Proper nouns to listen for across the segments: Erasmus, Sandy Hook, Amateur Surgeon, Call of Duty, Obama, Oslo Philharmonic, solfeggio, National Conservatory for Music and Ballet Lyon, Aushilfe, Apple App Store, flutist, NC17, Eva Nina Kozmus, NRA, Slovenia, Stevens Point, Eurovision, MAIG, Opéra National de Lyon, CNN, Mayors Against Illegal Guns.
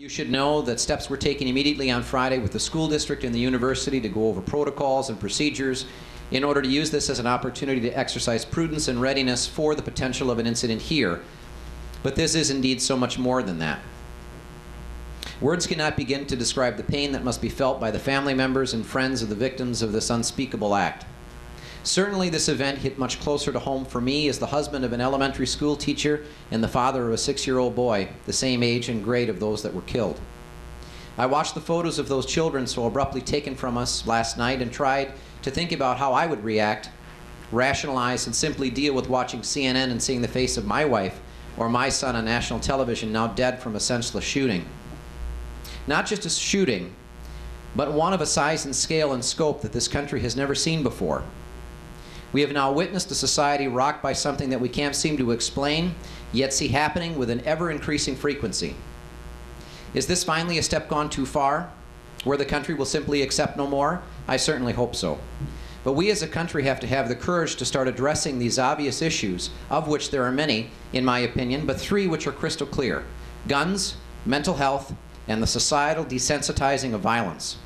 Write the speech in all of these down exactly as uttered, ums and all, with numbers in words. You should know that steps were taken immediately on Friday with the school district and the university to go over protocols and procedures in order to use this as an opportunity to exercise prudence and readiness for the potential of an incident here. But this is indeed so much more than that. Words cannot begin to describe the pain that must be felt by the family members and friends of the victims of this unspeakable act. Certainly this event hit much closer to home for me as the husband of an elementary school teacher and the father of a six-year-old boy, the same age and grade of those that were killed. I watched the photos of those children so abruptly taken from us last night and tried to think about how I would react, rationalize, and simply deal with watching C N N and seeing the face of my wife or my son on national television now dead from a senseless shooting. Not just a shooting, but one of a size and scale and scope that this country has never seen before. We have now witnessed a society rocked by something that we can't seem to explain, yet see happening with an ever-increasing frequency. Is this finally a step gone too far, where the country will simply accept no more? I certainly hope so. But we as a country have to have the courage to start addressing these obvious issues, of which there are many, in my opinion, but three which are crystal clear: guns, mental health, and the societal desensitizing of violence.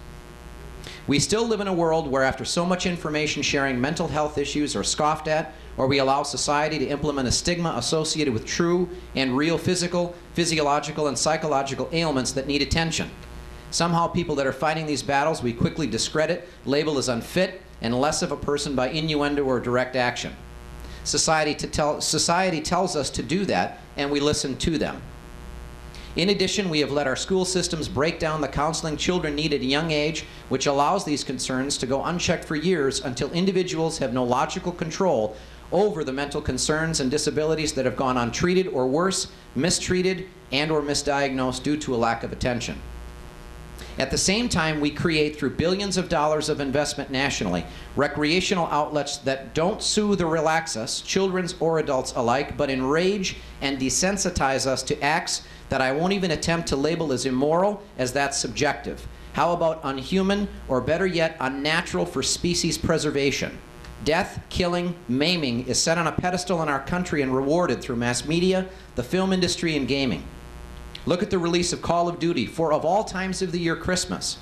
We still live in a world where, after so much information sharing, mental health issues are scoffed at, or we allow society to implement a stigma associated with true and real physical, physiological, and psychological ailments that need attention. Somehow people that are fighting these battles we quickly discredit, label as unfit, and less of a person by innuendo or direct action. Society, to tell, society tells us to do that, and we listen to them. In addition, we have let our school systems break down the counseling children need at a young age, which allows these concerns to go unchecked for years until individuals have no logical control over the mental concerns and disabilities that have gone untreated or worse, mistreated and or misdiagnosed due to a lack of attention. At the same time, we create, through billions of dollars of investment nationally, recreational outlets that don't soothe or relax us, children's or adults alike, but enrage and desensitize us to acts that I won't even attempt to label as immoral, as that's subjective. How about unhuman, or better yet, unnatural for species preservation? Death, killing, maiming is set on a pedestal in our country and rewarded through mass media, the film industry, and gaming. Look at the release of Call of Duty for, of all times of the year, Christmas.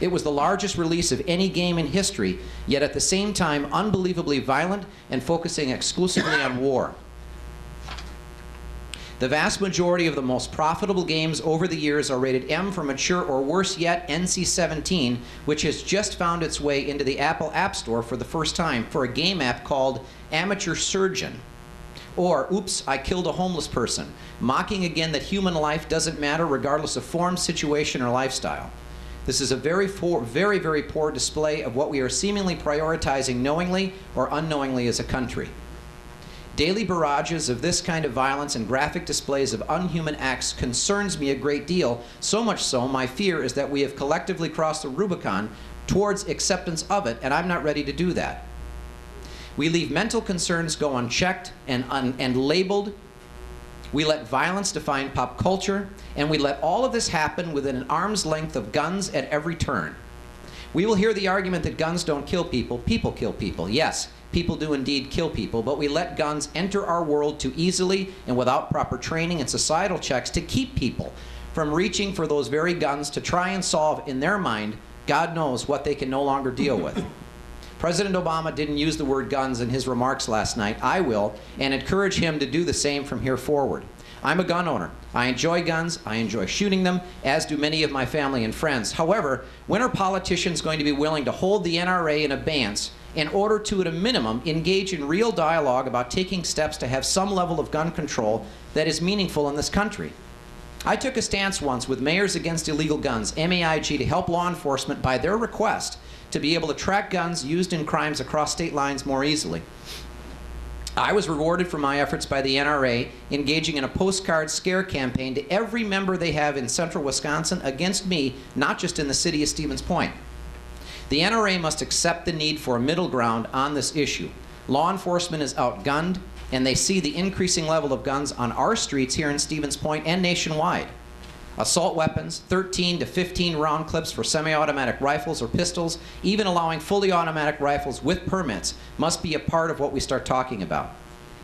It was the largest release of any game in history, yet at the same time unbelievably violent and focusing exclusively on war. The vast majority of the most profitable games over the years are rated M for mature, or worse yet, N C seventeen, which has just found its way into the Apple App Store for the first time for a game app called Amateur Surgeon, or Oops, I Killed a Homeless Person, mocking again that human life doesn't matter regardless of form, situation, or lifestyle. This is a very, poor, very, very poor display of what we are seemingly prioritizing knowingly or unknowingly as a country. Daily barrages of this kind of violence and graphic displays of unhuman acts concerns me a great deal, so much so my fear is that we have collectively crossed the Rubicon towards acceptance of it, and I'm not ready to do that. We leave mental concerns go unchecked and, un and labeled. We let violence define pop culture, and we let all of this happen within an arm's length of guns at every turn. We will hear the argument that guns don't kill people, people kill people. Yes, people do indeed kill people, but we let guns enter our world too easily and without proper training and societal checks to keep people from reaching for those very guns to try and solve, in their mind, God knows what they can no longer deal with. President Obama didn't use the word guns in his remarks last night. I will, and encourage him to do the same from here forward. I'm a gun owner. I enjoy guns. I enjoy shooting them, as do many of my family and friends. However, when are politicians going to be willing to hold the N R A in abeyance in order to, at a minimum, engage in real dialogue about taking steps to have some level of gun control that is meaningful in this country? I took a stance once with Mayors Against Illegal Guns, M A I G, to help law enforcement, by their request, to be able to track guns used in crimes across state lines more easily. I was rewarded for my efforts by the N R A engaging in a postcard scare campaign to every member they have in central Wisconsin against me, not just in the city of Stevens Point. The N R A must accept the need for a middle ground on this issue. Law enforcement is outgunned, and they see the increasing level of guns on our streets here in Stevens Point and nationwide. Assault weapons, thirteen to fifteen round clips for semi-automatic rifles or pistols, even allowing fully automatic rifles with permits, must be a part of what we start talking about.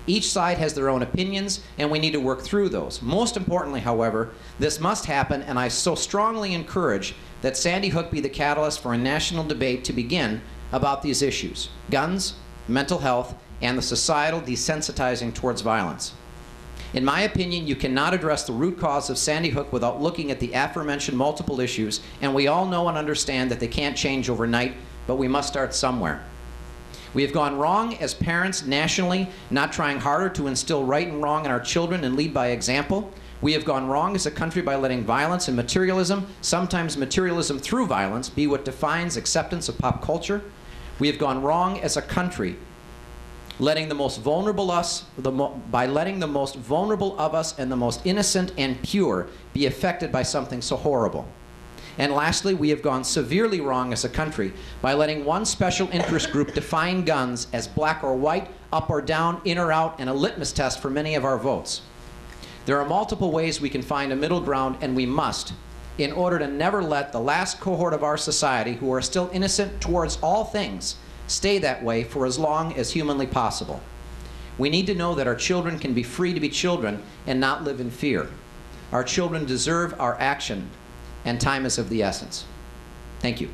Each side has their own opinions, and we need to work through those. Most importantly, however, this must happen, and I so strongly encourage that Sandy Hook be the catalyst for a national debate to begin about these issues: guns, mental health, and the societal desensitizing towards violence. In my opinion, you cannot address the root cause of Sandy Hook without looking at the aforementioned multiple issues, and we all know and understand that they can't change overnight, but we must start somewhere. We have gone wrong as parents nationally, not trying harder to instill right and wrong in our children and lead by example. We have gone wrong as a country by letting violence and materialism, sometimes materialism through violence, be what defines acceptance of pop culture. We have gone wrong as a country letting the most vulnerable us, the mo by letting the most vulnerable of us and the most innocent and pure be affected by something so horrible. And lastly, we have gone severely wrong as a country by letting one special interest group define guns as black or white, up or down, in or out, and a litmus test for many of our votes. There are multiple ways we can find a middle ground, and we must, in order to never let the last cohort of our society, who are still innocent towards all things, stay that way for as long as humanly possible. We need to know that our children can be free to be children and not live in fear. Our children deserve our action, and time is of the essence. Thank you.